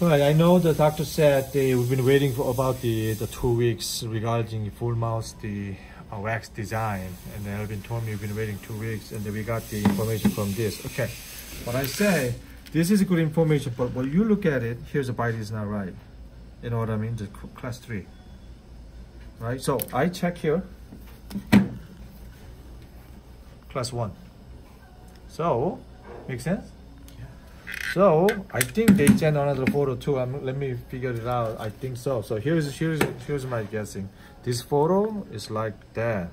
Right, I know the doctor said we've been waiting for about the 2 weeks regarding full mouth, the wax design, and then Elvin told me we've been waiting 2 weeks, and then we got the information from this. Okay, what I say, this is good information, but when you look at it, here's the bite is not right. You know what I mean? The class 3, right? So I check here, class 1. So, make sense? So I think they sent another photo too. Let me figure it out. I think so. So here's my guessing. This photo is like that,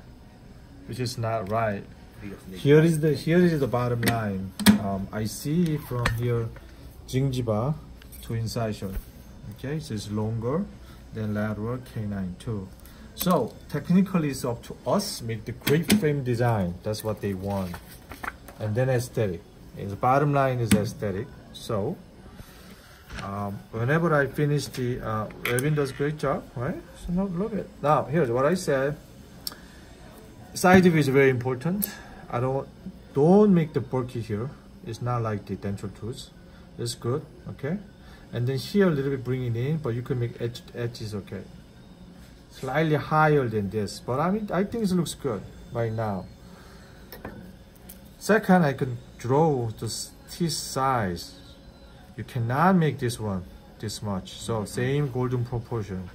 which is not right. Here is the bottom line. I see from here, gingiva to incisor. Okay, so it's longer than lateral canine too. So technically, it's up to us make the great frame design. That's what they want, and then aesthetic. The bottom line is aesthetic. So whenever I finish the Elvin does great job, right? So now look at now. Here's what I said. Side view is very important. I don't make the bulky here. It's not like the dental tooth. It's good, okay. And then here a little bit bring it in, but you can make edges okay. Slightly higher than this, but I mean I think it looks good right now. Second, I can draw the teeth size. You cannot make this one this much. So same golden proportion.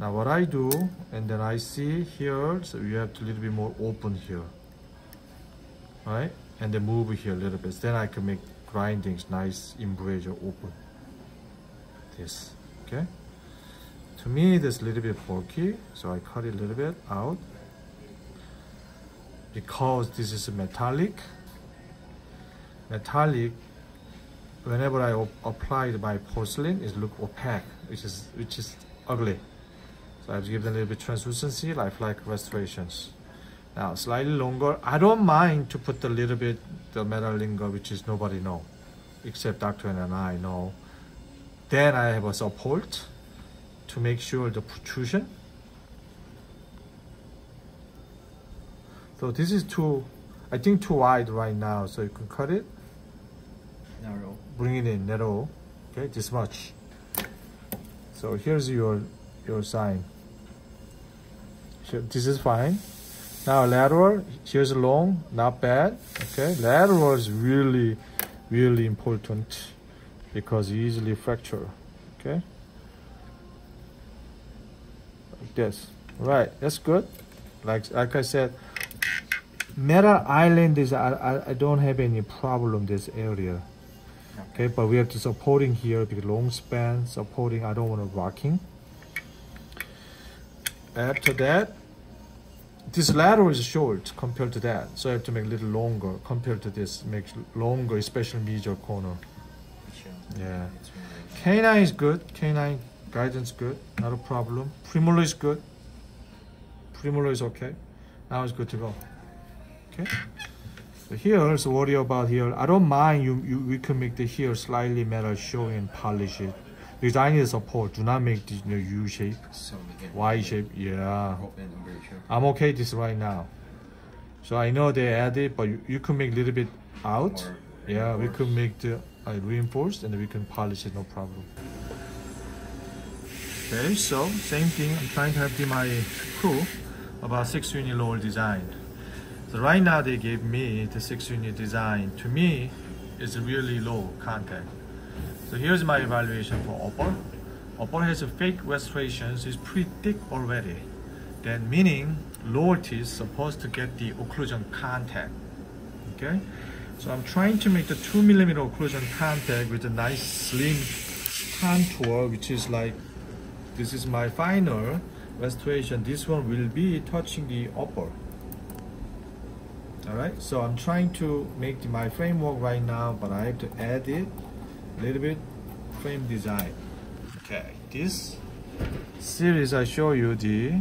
Now what I do, and then I see here, so you have to a little bit more open here, right? And then move here a little bit. Then I can make grindings, nice embrasure open. This, okay? To me, this is a little bit bulky, so I cut it a little bit out. Because this is metallic, whenever I applied my porcelain, it looks opaque, which is ugly. So I give them a little bit translucency, like restorations. Now slightly longer, I don't mind to put a little bit the metal lingo, which is nobody know, except Dr. and I know. Then I have a support to make sure the protrusion. So this is too wide right now. So you can cut it, narrow, bring it in narrow, okay, this much. So here's your sign. So this is fine. Now lateral, here's long, not bad, okay. Lateral is really, really important because you easily fracture, okay. Like this, right, that's good. Like I said, Meta Island is, I don't have any problem this area. Okay, but we have to supporting here, because long span, supporting, I don't want to rocking. After that, this lateral is short compared to that. So I have to make a little longer compared to this, make longer, especially medial corner. Yeah. Canine is good, canine guidance good, not a problem. Premolar is good. Premolar is okay. Now it's good to go. Okay. So here, so worry about here. I don't mind we can make the here slightly metal showing and polish it. Because I need a support. Do not make this U shape. So Y shape, yeah. I'm okay this right now. So I know they add it, but you can make a little bit out. Or yeah, reinforced. We could make the reinforced and we can polish it, no problem. Okay, so same thing. I'm trying to help my crew about 6-unit lower design. So right now they gave me the 6-unit design. To me, it's really low contact. So here's my evaluation for upper. Upper has a fake restorations, it's pretty thick already. Then meaning lower teeth supposed to get the occlusion contact. Okay? So I'm trying to make the 2 millimeter occlusion contact with a nice slim contour, which is like, this is my final restoration. This one will be touching the upper. Alright, so I'm trying to make my framework right now, but I have to add it a little bit, frame design. Okay, this series I show you the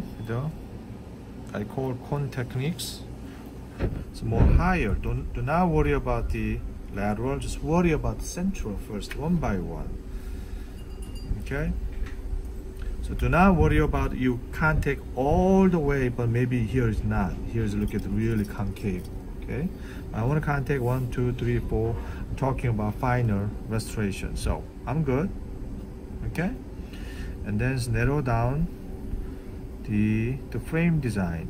I call cone techniques. It's more higher. Do not worry about the lateral, just worry about the central first, one by one. Okay? So do not worry about you can't take all the way, but maybe here is not. Here's a look at the really concave. Okay, I want to contact 1, 2, 3, 4. I'm talking about final restoration, so I'm good. okay? And then narrow down the frame design.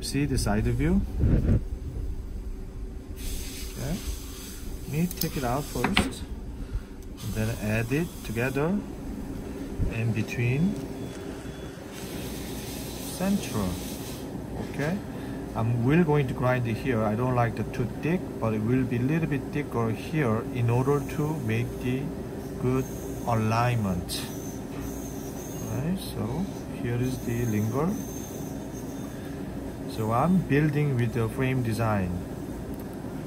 See the side view? Okay. Need to take it out first, and then add it together in between central. Okay, I'm really going to grind it here. I don't like the too thick, but it will be a little bit thicker here in order to make the good alignment. Alright, so here is the lingual. So I'm building with the frame design.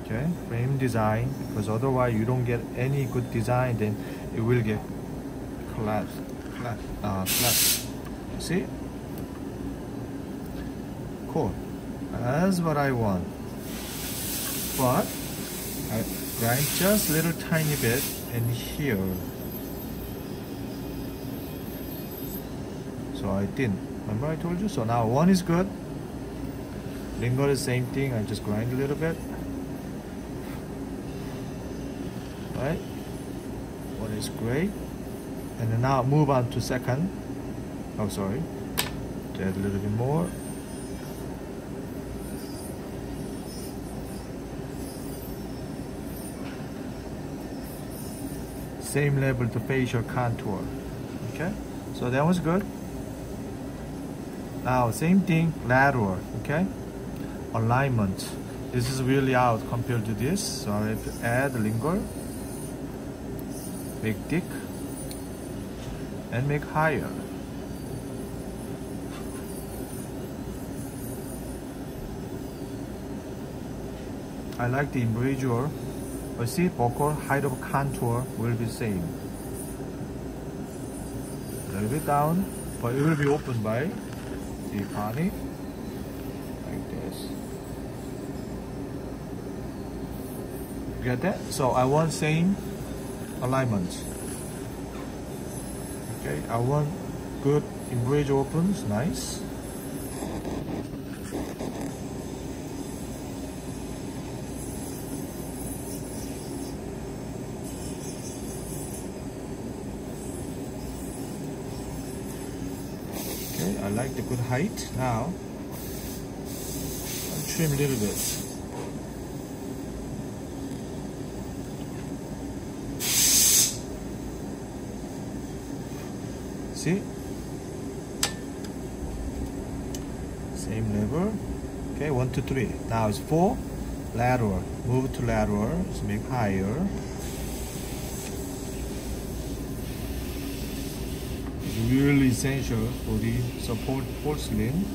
Okay, frame design, because otherwise you don't get any good design, then it will get collapsed. See? Cool. That's what I want. But I grind just a little tiny bit in here. So I didn't. Remember I told you? So now one is good. Lingo is the same thing. I just grind a little bit. Right? One is great. And then now move on to second. Oh, sorry. To add a little bit more. Same level to facial contour. Okay, so that was good. Now same thing, lateral, okay? Alignment. This is really out compared to this. So I have to add lingual, make thick, and make higher. I like the embrasure. But see, vocal height of contour will be same. A little bit down, but it will be opened by the body, like this. You get that? So I want same alignment. Okay, I want good embrasure opens, nice. I like the good height. Now I'll trim a little bit. See? Same level. Okay, 1, 2, 3. Now it's 4. Lateral. Move to lateral. Let's make higher. Really essential for the support porcelain.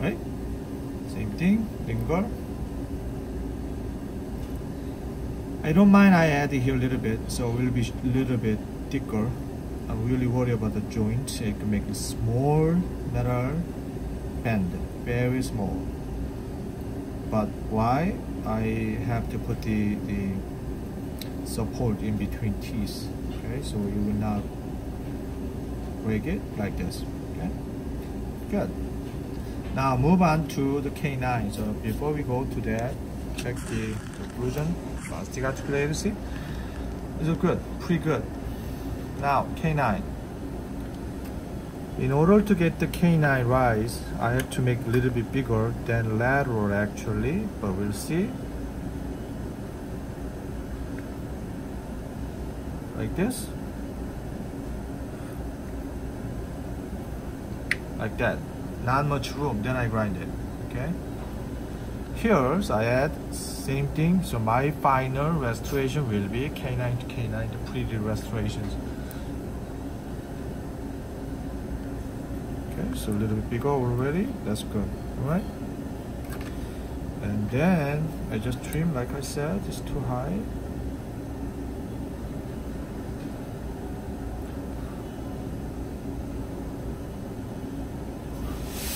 Right? Same thing, lingual. I don't mind I add it here a little bit, so it will be a little bit thicker. I'm really worried about the joint. I can make a small lateral bend, very small. But why? I have to put the support in between teeth. Okay, so you will not break it like this. Okay, good. Now move on to the canine. So before we go to that, check the occlusion, plastic articulatory. This is good, pretty good. Now canine. In order to get the canine rise, I have to make a little bit bigger than lateral actually, but we'll see. Like this. Like that. Not much room, then I grind it. Okay. Here, so I add same thing. So my final restoration will be canine to canine, the pretty restorations. So a little bit bigger already, that's good, alright? And then I just trim, like I said, it's too high.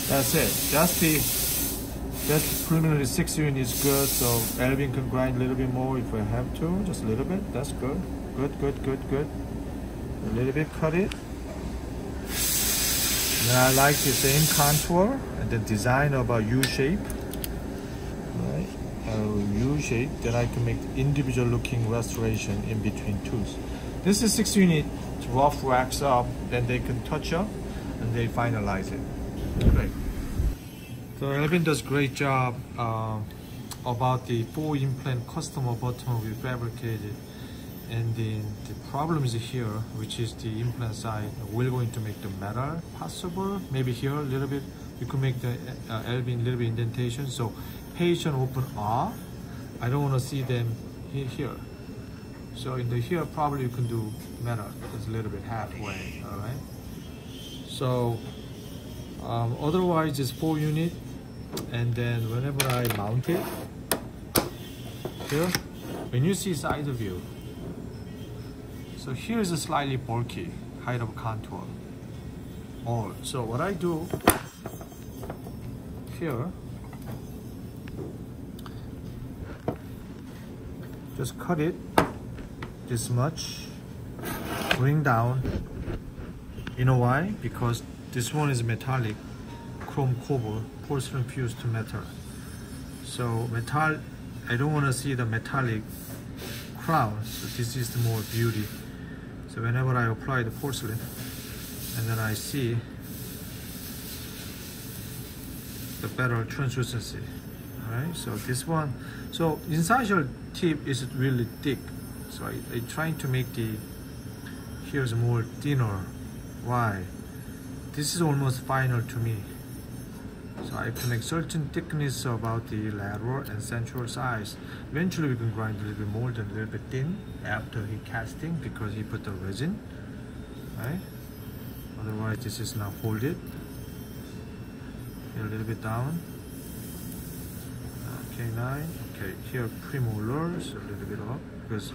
That's it, just preliminary 6 unit is good, so Elvin can grind a little bit more if I have to, just a little bit, that's good. Good, good, good, good. a little bit cut it. Now I like the same contour and the design of a U shape. Right? A U shape that I can make individual looking restoration in between tools. This is 6 unit rough wax up, then they can touch up and they finalize it. Great. So Elvin does great job about the 4 implant customer button we fabricated, and then the problem is here, which is the implant side. We're going to make the metal possible. Maybe here a little bit, you could make the Elvin little bit indentation. So patient open up. I don't want to see them here. So in the here, probably you can do metal. It's a little bit halfway, all right? So otherwise it's 4 unit. And then whenever I mount it, here, when you see side view, so here is a slightly bulky height of contour. All right, so what I do here, just cut it this much, bring down. You know why? Because this one is metallic, chrome cobalt, porcelain fused to metal. So metal, I don't want to see the metallic crown, so this is the more beauty. So whenever I apply the porcelain, and then I see the better translucency. All right, so this one, so incisor tip is really thick. So I'm trying to make the, here's more thinner. Why? This is almost final to me. So I can make certain thickness about the lateral and central size. Eventually we can grind a little bit more than a little bit thin after he casting, because he put the resin, right? Otherwise this is not folded. A little bit down. Okay, 9. Okay, here premolars, a little bit up, because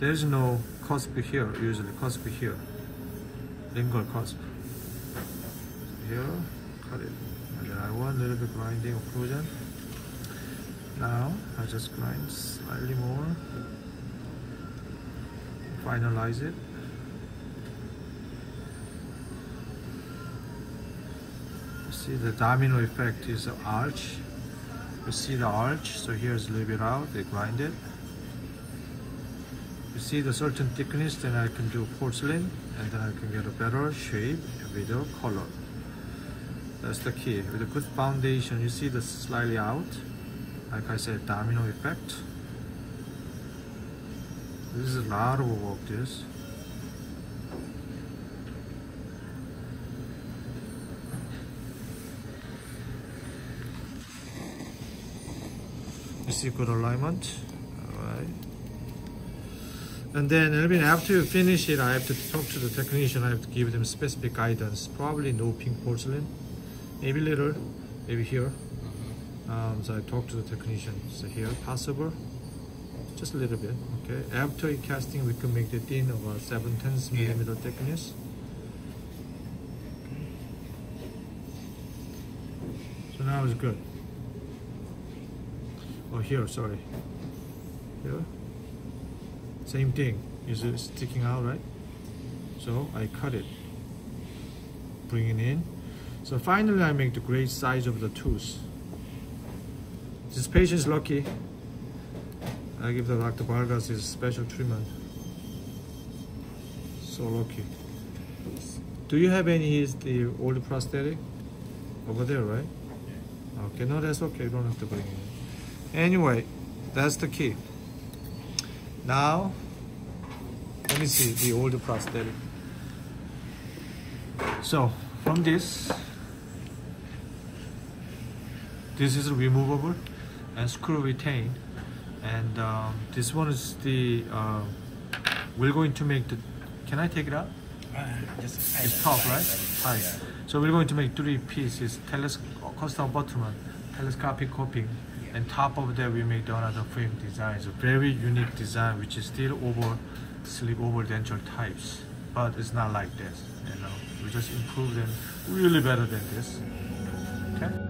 there's no cusp here, usually cusp here, lingual cusp. Here, cut it. And then I want a little bit grinding occlusion. Now, I just grind slightly more. Finalize it. You see the domino effect is the arch. You see the arch, so here's a little bit out, they grind it. You see the certain thickness, then I can do porcelain, and then I can get a better shape with a color. That's the key. With a good foundation, you see the slightly out, like I said, domino effect. This is a lot of work, this. You see good alignment. All right. And then, I mean, after you finish it, I have to talk to the technician. I have to give them specific guidance. Probably no pink porcelain, maybe little, maybe here. So I talk to the technician. So here, possible, just a little bit. Okay. After casting, we can make the thin about 7/10 millimeter thickness. So now it's good. Oh, here, sorry. Here. Same thing, is it sticking out, right? So I cut it, bring it in. So finally I make the great size of the tooth. This patient is lucky. I give the Dr. Vargas his special treatment. So lucky. Do you have any the old prosthetic? Over there, right? Okay, no, that's okay, you don't have to bring it in. Anyway, that's the key. Now, let me see the old prosthetic. So, from this is removable and screw retained. And this one is the, we're going to make the, can I take it out? It's tough, right? Tight. So we're going to make 3 pieces, custom abutment, telescopic coping. And top of that, we made another frame design. It's a very unique design, which is still over sleep over denture types, but it's not like this. You know, we just improved them really better than this. Okay.